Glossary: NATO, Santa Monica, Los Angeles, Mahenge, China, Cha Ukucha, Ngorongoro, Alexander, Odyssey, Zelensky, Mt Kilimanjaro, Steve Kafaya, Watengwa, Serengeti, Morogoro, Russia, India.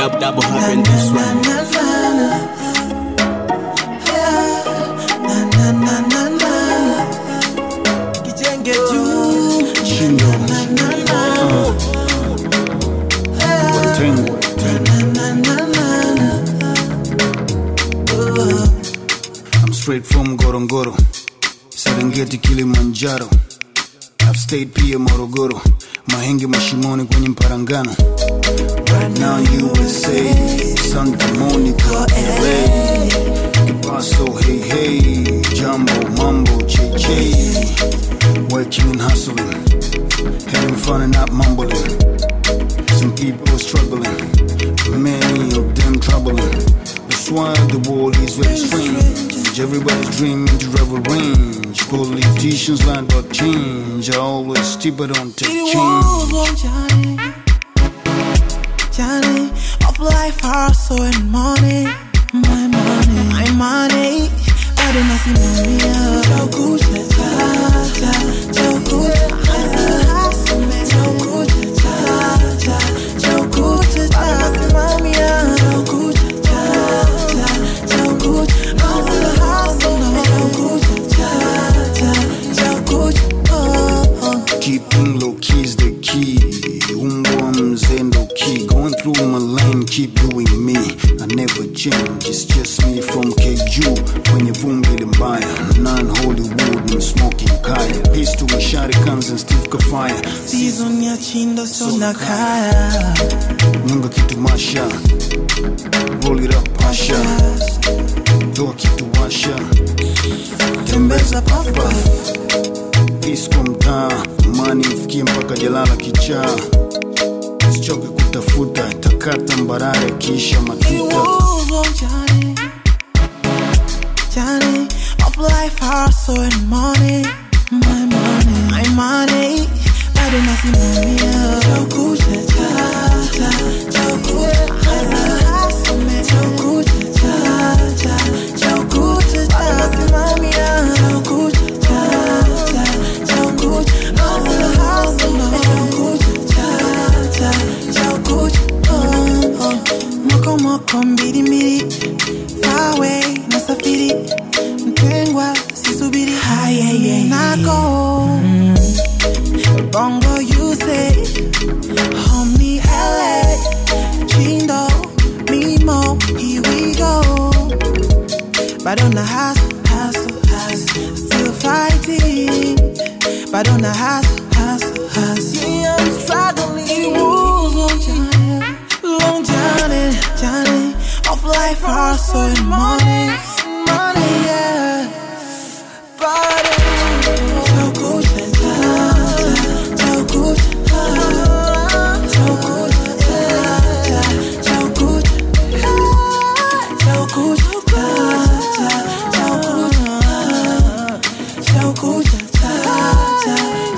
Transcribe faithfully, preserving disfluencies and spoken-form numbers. Double, double hop in this one. I'm straight from Ngorongoro, Serengeti, Kilimanjaro. I've stayed pia Morogoro, Mahenge mashimoni kwenye mparangano. Right now U S A, Santa Monica, L A. Que paso, hey hey, Jumbo, Mambo, J J. Working and hustling, having fun and not mumbling. Some people struggling, many of them troubling. That's why the world is very strange. Everybody's dreaming to revel range. Politicians lie about change. I always stupid on take change. Journey of life, hustle and money, my money, my money. Bado nasimamia Chokucha cha, Chokucha cha, Chokucha cha, Chokucha cha. Bado nasimamia Chokucha cha, Chokucha cha, Chokucha cha, Chokucha cha. Keeping low key is the key. Going through my lane, keep doing me. I never change, it's just me from K J U. Kwenye vumbi limbaya, non-Hollywood and smoking kaya. Peace to my sharikans and Steve Kafaya. Season ya chindo so nakaya. Munga kitu masha, roll it up pasha. Toa kitu washa, tembeza puff puff. Peace kwa mtaa, mani mfikie mpaka jalala kichaa. Choke kutafuta, takata mbarare kisha matuta. Journey, journey of life, hustle and money, my money, my money. Bado nasimamia Chokucha cha, Chokucha cha, Chokucha cha, Chokucha cha. Bado nasimamia Chokucha cha, Chokucha cha, Chokucha cha. Moko moko mbiri mbiri, far away nasafiri, mtengwa sisubiri. Nako bongo you say, homie L A, chindo mimo, here we go. Badona hustle, hustle, hustle, still fighting. Badona hustle, hustle, hustle, yeah I'm struggling. Long journey, journey of life, hustle and money, money, yeah. Body, Chokucha cha, Chokucha cha, Chokucha cha, Chokucha cha, Chokucha cha, Chokucha cha.